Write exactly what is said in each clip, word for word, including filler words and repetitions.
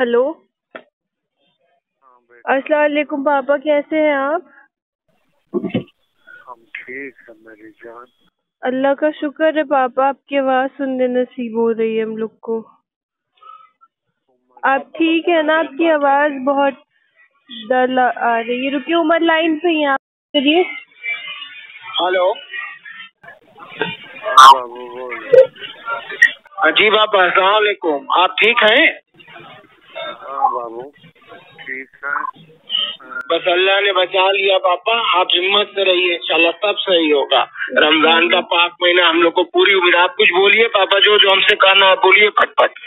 Hello, हाँ बेटा, अस्सलाम वालेकुम पापा, कैसे हैं आप? हम ठीक हैं मेरी जान। अल्लाह का शुक्र है पापा, आपकी आवाज सुनने नसीब हो रही है हम लोग को। आप ठीक है ना? आपकी आवाज बहुत डर आ रही है। रुकिए, उमर लाइन पे ही आप करिए। हेलो अजीब, आप अस्सलाम वालेकुम, आप ठीक हैं? हाँ बाबू ठीक है, बस अल्लाह ने बचा लिया पापा। आप हिम्मत से रहिए, इंशाल्लाह सब सही होगा। रमजान का पाक महीना, हम लोग को पूरी उम्मीद। आप कुछ बोलिए पापा, जो जो हमसे कहना है बोलिए फटफट।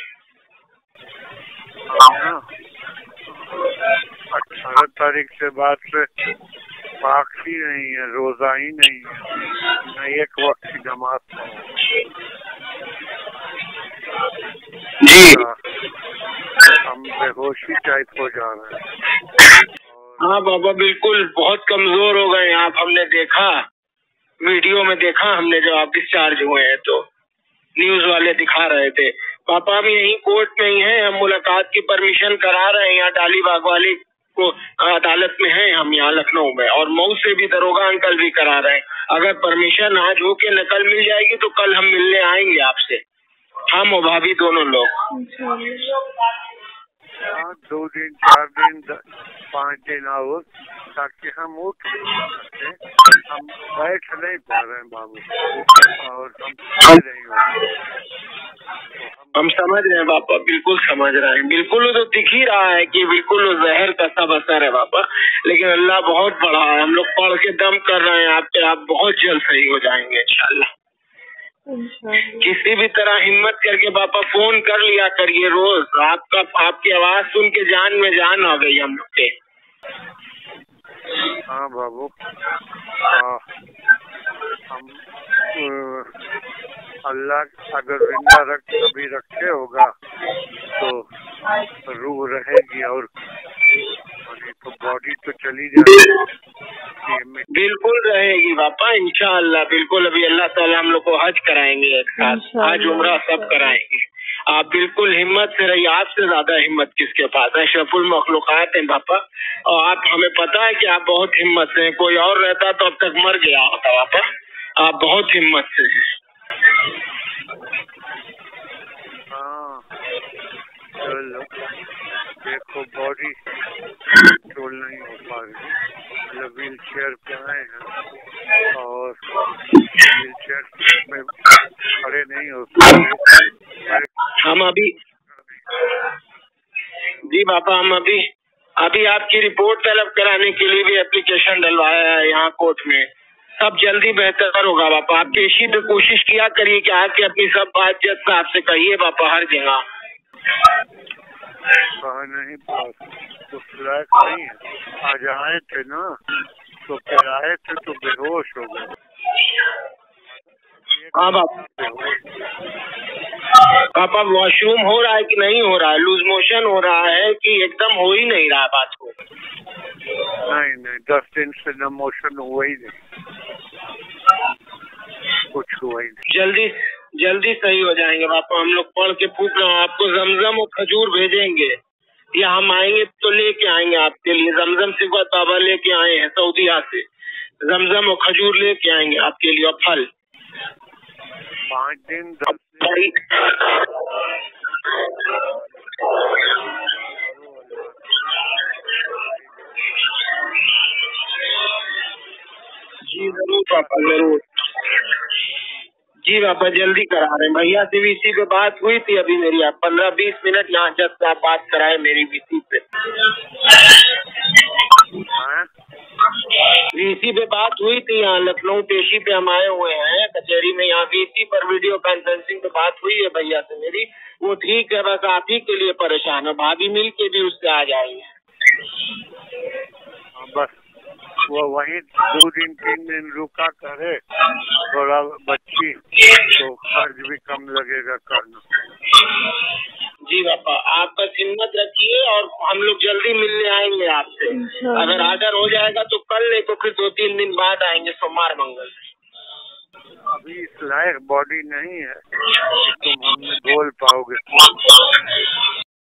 अठारह तारीख से बात से पाक ही नहीं है, रोजा ही नहीं है, न एक वक्त की जमात जी। हम बेहोशी टाइप हो जा रहे हैं। हाँ बाबा बिल्कुल, बहुत कमजोर हो गए आप। हमने देखा, वीडियो में देखा हमने, जब आप डिस्चार्ज हुए हैं तो न्यूज वाले दिखा रहे थे। पापा अभी यही कोर्ट में ही है, हम मुलाकात की परमिशन करा रहे हैं। यहाँ डाली बाग वाली को अदालत में है हम, यहाँ लखनऊ में, और मऊ से भी दरोगा अंकल भी करा रहे हैं। अगर परमिशन आज हो के नकल मिल जाएगी तो कल हम मिलने आएंगे आपसे, हम और भाभी दोनों लोग। दो दिन, चार दिन, पाँच दिन आओ, ताकि हम उठ सकते, हम बैठ नहीं पा रहे हैं बाबू, और हम समझ रहे हैं। हम समझ रहे हैं पापा, बिल्कुल समझ रहे हैं, बिल्कुल। तो दिख ही रहा है कि बिल्कुल जहर का सब असर है पापा, लेकिन अल्लाह बहुत बड़ा है। हम लोग पढ़ के दम कर रहे हैं आप पे, आप बहुत जल्द सही हो जाएंगे इंशाल्लाह। किसी भी तरह हिम्मत करके पापा फोन कर लिया करिए रोज। आपका आपकी आवाज सुन के जान में जान आ गई हम लोग के। हाँ बाबू, हम अल्लाह अगर जिंदा रख कभी रखे होगा तो रूह रहेगी, और तो बॉडी तो चली जाएगी, बिल्कुल रहेगी पापा इंशाअल्लाह। बिल्कुल, अभी अल्लाह ताला हम लोग को हज कराएंगे एक साथ, हज उमरा सब कराएंगे। आप बिल्कुल हिम्मत से रहिए, आपसे ज्यादा हिम्मत किसके पास है? अशरफुल मखलूकात हैं पापा, और आप, हमें पता है कि आप बहुत हिम्मत से हैं। कोई और रहता तो अब तक मर गया होता पापा, आप बहुत हिम्मत से हैं। चलो देखो, बॉडी कंट्रोल नहीं हो पा रही, व्हील चेयर पे आए हैं और व्हील चेयर में खड़े नहीं हो पा रहे हम अभी जी पापा। हम अभी अभी आपकी रिपोर्ट तलब कराने के लिए भी एप्लीकेशन डलवाया है यहाँ कोर्ट में। सब जल्दी बेहतर होगा पापा। आपके इसी पे कोशिश किया करिए कि आके अपनी सब बात जज साहब से कहिए पापा, हर जगह। नहीं उस लायक नहीं है, आज आए थे ना तो फिर आए थे तो बेहोश हो गए। हाँ बापा, पापा वॉशरूम हो रहा है कि नहीं हो रहा है? लूज मोशन हो रहा है कि एकदम हो ही नहीं रहा है बात को? नहीं नहीं, दस दिन से न मोशन हुआ ही नहीं, कुछ हुआ ही नहीं। जल्दी जल्दी सही हो जाएंगे पापा, हम लोग पढ़ के फूक रहे हैं। आपको जमजम और खजूर भेजेंगे, या हम आएंगे तो लेके आएंगे आपके लिए। जमजम से बाबा लेके आए हैं सऊदी से, जमजम और खजूर लेके आएंगे आपके लिए, और फल। पाँच दिन दस दिन जी जरूर पापा, जरूर जी पापा, जल्दी करा रहे हैं। भैया से वीसी पे बात हुई थी अभी मेरी, आप पंद्रह बीस मिनट यहाँ जब से आप बात कराए मेरी वीसी पे। वीसी पे बात हुई थी यहाँ लखनऊ पेशी पे, हम आए हुए हैं कचहरी में। यहाँ वीसी पर वीडियो कॉन्फ्रेंसिंग पे बात हुई है भैया से मेरी, वो ठीक है। बस आप ही के लिए परेशान है, भाभी मिल के भी उससे आ जाएंगे। बस वो वही दो दिन तीन दिन रुका करे, थोड़ा बच्ची तो खर्च भी कम लगेगा करना। जी पापा, आप बस हिम्मत रखिए, और हम लोग जल्दी मिलने आएंगे आपसे। अगर आर्डर हो जाएगा तो कल, नहीं तो फिर दो तीन दिन बाद आएंगे, सोमवार मंगल। अभी इस लायक बॉडी नहीं है तुम हमने बोल पाओगे।